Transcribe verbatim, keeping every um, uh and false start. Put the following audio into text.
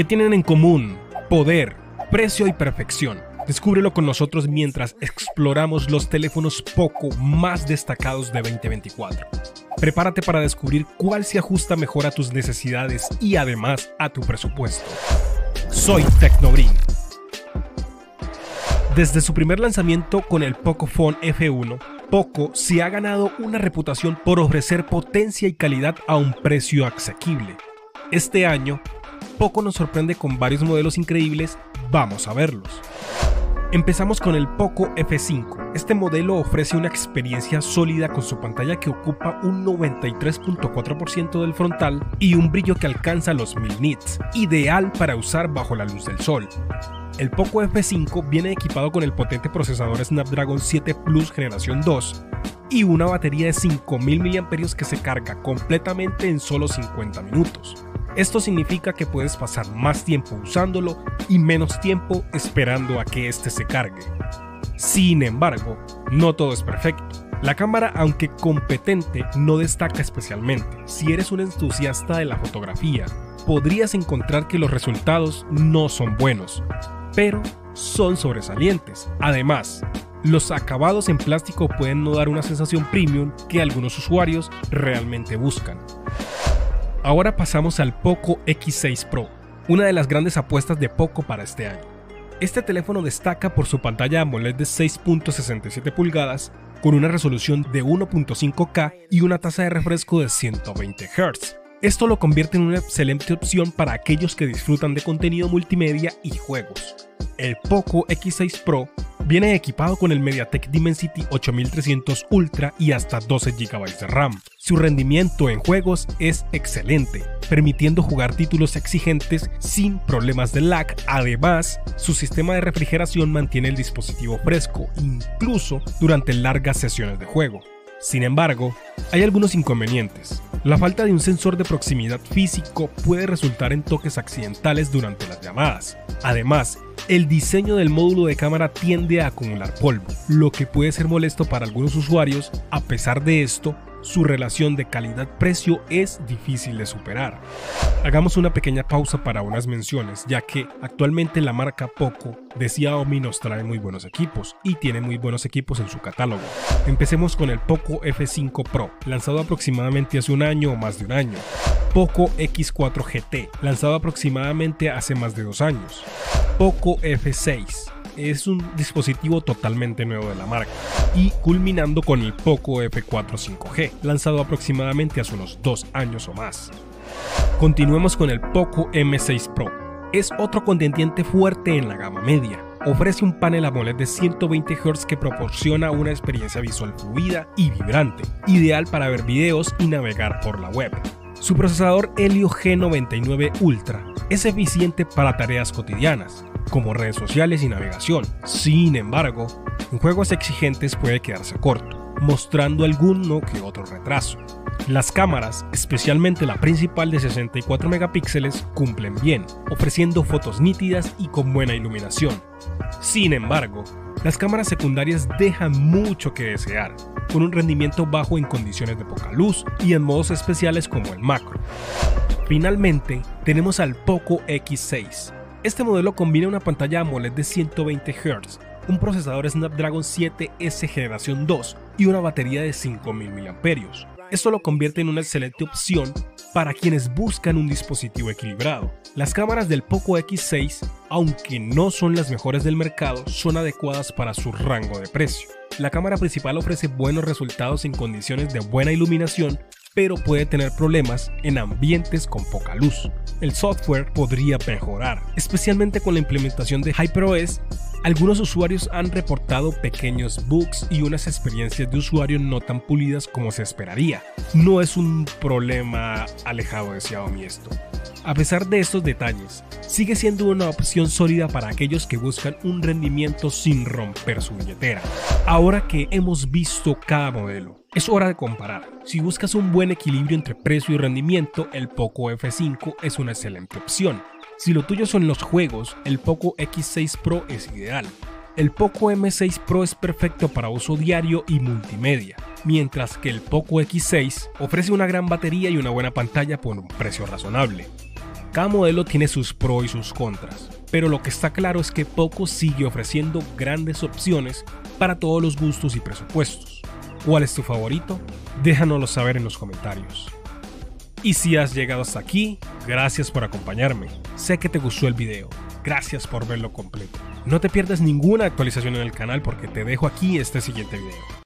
que tienen en común poder, precio y perfección. Descúbrelo con nosotros mientras exploramos los teléfonos Poco más destacados de veinte veinticuatro. Prepárate para descubrir cuál se ajusta mejor a tus necesidades y además a tu presupuesto. Soy tecnobrin. Desde su primer lanzamiento con el Pocophone F uno, Poco se ha ganado una reputación por ofrecer potencia y calidad a un precio asequible. Este año, Poco nos sorprende con varios modelos increíbles, vamos a verlos. Empezamos con el Poco F cinco. Este modelo ofrece una experiencia sólida con su pantalla que ocupa un noventa y tres punto cuatro por ciento del frontal y un brillo que alcanza los mil nits, ideal para usar bajo la luz del sol. El Poco F cinco viene equipado con el potente procesador Snapdragon siete Plus generación dos y una batería de cinco mil miliamperios hora que se carga completamente en solo cincuenta minutos. Esto significa que puedes pasar más tiempo usándolo y menos tiempo esperando a que este se cargue. Sin embargo, no todo es perfecto. La cámara, aunque competente, no destaca especialmente. Si eres un entusiasta de la fotografía, podrías encontrar que los resultados no son buenos, pero son sobresalientes. Además, los acabados en plástico pueden no dar una sensación premium que algunos usuarios realmente buscan. Ahora pasamos al Poco X seis Pro, una de las grandes apuestas de Poco para este año. Este teléfono destaca por su pantalla AMOLED de seis punto sesenta y siete pulgadas con una resolución de uno punto cinco K y una tasa de refresco de ciento veinte hertz. Esto lo convierte en una excelente opción para aquellos que disfrutan de contenido multimedia y juegos. El Poco X seis Pro viene equipado con el MediaTek Dimensity ocho mil trescientos Ultra y hasta doce gigabytes de RAM. Su rendimiento en juegos es excelente, permitiendo jugar títulos exigentes sin problemas de lag. Además, su sistema de refrigeración mantiene el dispositivo fresco, incluso durante largas sesiones de juego. Sin embargo, hay algunos inconvenientes. La falta de un sensor de proximidad físico puede resultar en toques accidentales durante las llamadas. Además, el diseño del módulo de cámara tiende a acumular polvo, lo que puede ser molesto para algunos usuarios. A pesar de esto, su relación de calidad-precio es difícil de superar. Hagamos una pequeña pausa para unas menciones, ya que actualmente la marca Poco de Xiaomi nos trae muy buenos equipos y tiene muy buenos equipos en su catálogo. Empecemos con el Poco F cinco Pro, lanzado aproximadamente hace un año o más de un año. Poco X cuatro G T, lanzado aproximadamente hace más de dos años. Poco F seis. Es un dispositivo totalmente nuevo de la marca, y culminando con el Poco F cuatro cinco G, lanzado aproximadamente hace unos dos años o más. Continuemos con el Poco M seis Pro, es otro contendiente fuerte en la gama media. Ofrece un panel AMOLED de ciento veinte hertz que proporciona una experiencia visual fluida y vibrante, ideal para ver videos y navegar por la web. Su procesador Helio G noventa y nueve Ultra es eficiente para tareas cotidianas, como redes sociales y navegación. Sin embargo, en juegos exigentes puede quedarse corto, mostrando alguno que otro retraso. Las cámaras, especialmente la principal de sesenta y cuatro megapíxeles, cumplen bien, ofreciendo fotos nítidas y con buena iluminación. Sin embargo, las cámaras secundarias dejan mucho que desear, con un rendimiento bajo en condiciones de poca luz y en modos especiales como el macro. Finalmente, tenemos al Poco X seis. Este modelo combina una pantalla AMOLED de ciento veinte hertz, un procesador Snapdragon siete S generación dos y una batería de cinco mil miliamperios hora. Esto lo convierte en una excelente opción para quienes buscan un dispositivo equilibrado. Las cámaras del Poco X seis, aunque no son las mejores del mercado, son adecuadas para su rango de precio. La cámara principal ofrece buenos resultados en condiciones de buena iluminación, pero puede tener problemas en ambientes con poca luz. El software podría mejorar, especialmente con la implementación de HyperOS. Algunos usuarios han reportado pequeños bugs y unas experiencias de usuario no tan pulidas como se esperaría. No es un problema alejado de Xiaomi esto. A pesar de estos detalles, sigue siendo una opción sólida para aquellos que buscan un rendimiento sin romper su billetera. Ahora que hemos visto cada modelo, es hora de comparar. Si buscas un buen equilibrio entre precio y rendimiento, el Poco F cinco es una excelente opción. Si lo tuyo son los juegos, el Poco X seis Pro es ideal. El Poco M seis Pro es perfecto para uso diario y multimedia, mientras que el Poco X seis ofrece una gran batería y una buena pantalla por un precio razonable. Cada modelo tiene sus pros y sus contras, pero lo que está claro es que Poco sigue ofreciendo grandes opciones para todos los gustos y presupuestos. ¿Cuál es tu favorito? Déjanoslo saber en los comentarios. Y si has llegado hasta aquí, gracias por acompañarme. Sé que te gustó el video, gracias por verlo completo. No te pierdas ninguna actualización en el canal porque te dejo aquí este siguiente video.